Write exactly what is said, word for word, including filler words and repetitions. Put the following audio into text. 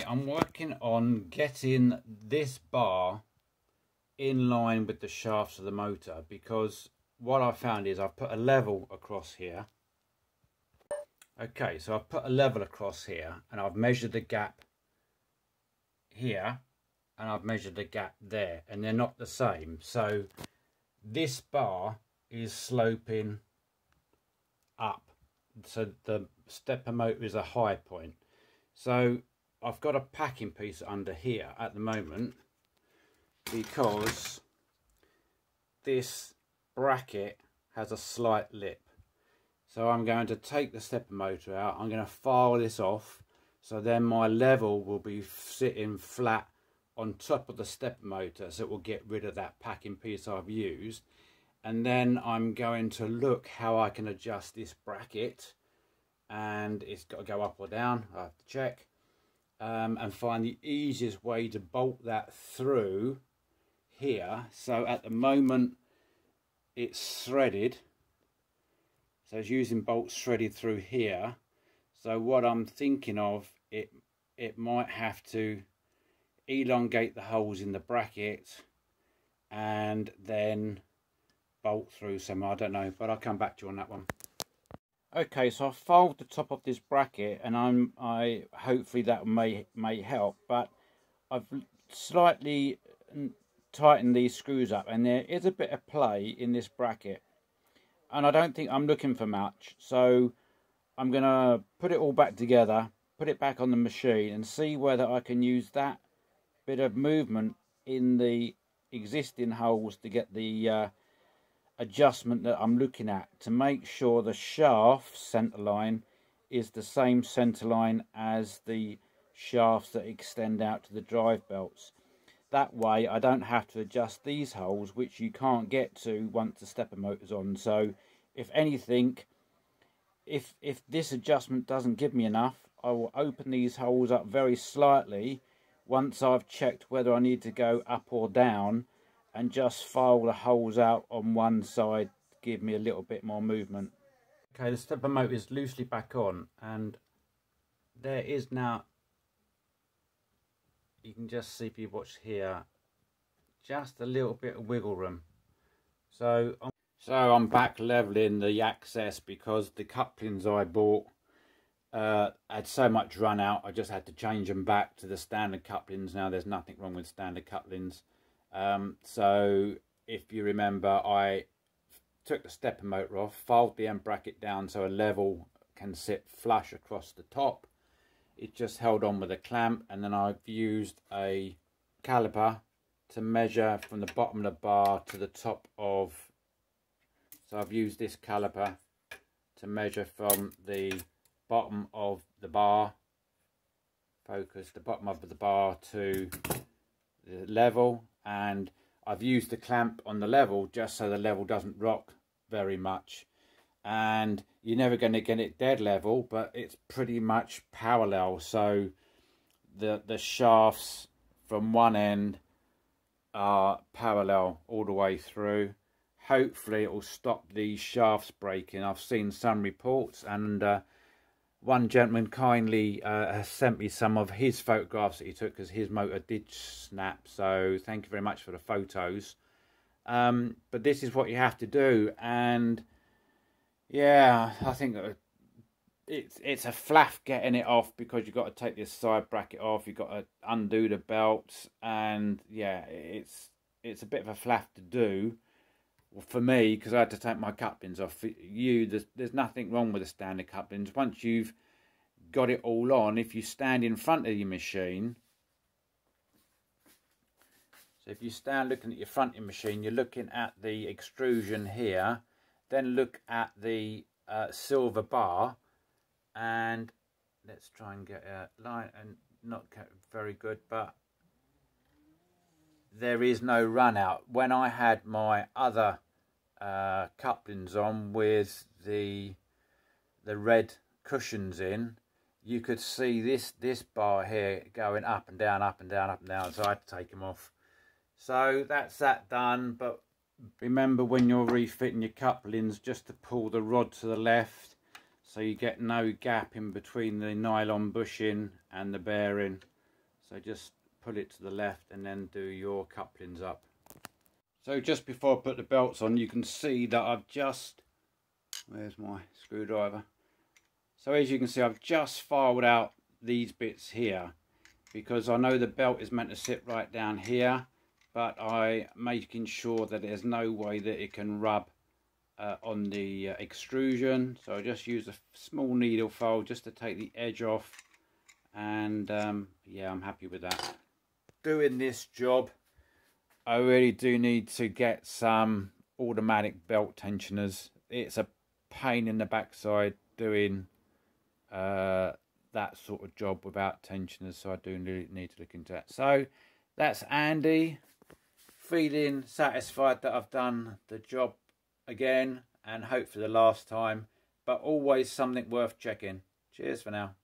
today I'm working on getting this bar in line with the shafts of the motor, because what I found is I've put a level across here. Okay, so I've put a level across here and I've measured the gap here and I've measured the gap there, and they're not the same. So this bar is sloping up, so the stepper motor is a high point. So I've got a packing piece under here at the moment because this bracket has a slight lip. So I'm going to take the stepper motor out, I'm going to file this off, so then my level will be sitting flat on top of the stepper motor, so it will get rid of that packing piece I've used. And then I'm going to look how I can adjust this bracket, and it's got to go up or down, I have to check, um, and find the easiest way to bolt that through here. So at the moment it's threaded, so it's using bolts threaded through here. So what I'm thinking of, it it might have to elongate the holes in the bracket and then bolt through somewhere, I don't know, but I'll come back to you on that one. Okay, so I fold the top of this bracket, and I'm I hopefully that may may help. But I've slightly tightened these screws up, and there is a bit of play in this bracket, and I don't think I'm looking for much. So I'm gonna put it all back together, put it back on the machine, and see whether I can use that bit of movement in the existing holes to get the uh, adjustment that I'm looking at, to make sure the shaft center line is the same center line as the shafts that extend out to the drive belts. That way I don't have to adjust these holes, which you can't get to once the stepper motor's on. So if anything, if if this adjustment doesn't give me enough, I will open these holes up very slightly once I've checked whether I need to go up or down, and just file the holes out on one side to give me a little bit more movement. Okay, the stepper motor is loosely back on, and there is now, you can just see if you watch here, just a little bit of wiggle room. So I'm, so I'm back levelling the access, because the couplings I bought uh, had so much run out, I just had to change them back to the standard couplings. Now there's nothing wrong with standard couplings. Um, so if you remember, I took the stepper motor off, filed the end bracket down so a level can sit flush across the top. It just held on with a clamp, and then I've used a caliper to measure from the bottom of the bar to the top of, so I've used this caliper to measure from the bottom of the bar, focus the bottom of the bar to the level, and I've used the clamp on the level just so the level doesn't rock very much. And you're never going to get it dead level, but it's pretty much parallel, so the the shafts from one end are parallel all the way through. Hopefully it will stop these shafts breaking. I've seen some reports, and uh, one gentleman kindly uh, has sent me some of his photographs that he took, because his motor did snap. So thank you very much for the photos. Um, but this is what you have to do. And yeah, I think it's, it's a faff getting it off, because you've got to take this side bracket off, you've got to undo the belts. And yeah, it's, it's a bit of a faff to do. For me, because I had to take my couplings off. For you, there's, there's nothing wrong with the standard couplings. Once you've got it all on, if you stand in front of your machine, so if you stand looking at your front of your machine, you're looking at the extrusion here, then look at the uh, silver bar, and let's try and get a line, and not get very good, but there is no run out. When I had my other uh, couplings on with the the red cushions in, you could see this this bar here going up and down, up and down, up and down, so I had to take them off. So that's that done. But remember, when you're refitting your couplings, just to pull the rod to the left so you get no gap in between the nylon bushing and the bearing. So just pull it to the left and then do your couplings up. So just before I put the belts on, you can see that I've just, where's my screwdriver? So as you can see, I've just filed out these bits here because I know the belt is meant to sit right down here, but I'm making sure that there's no way that it can rub uh, on the uh, extrusion. So I just use a small needle file just to take the edge off, and um, yeah, I'm happy with that. Doing this job, I really do need to get some automatic belt tensioners. It's a pain in the backside doing uh, that sort of job without tensioners, so I do need to look into that. So that's Andy, feeling satisfied that I've done the job again and hope for the last time, but always something worth checking. Cheers for now.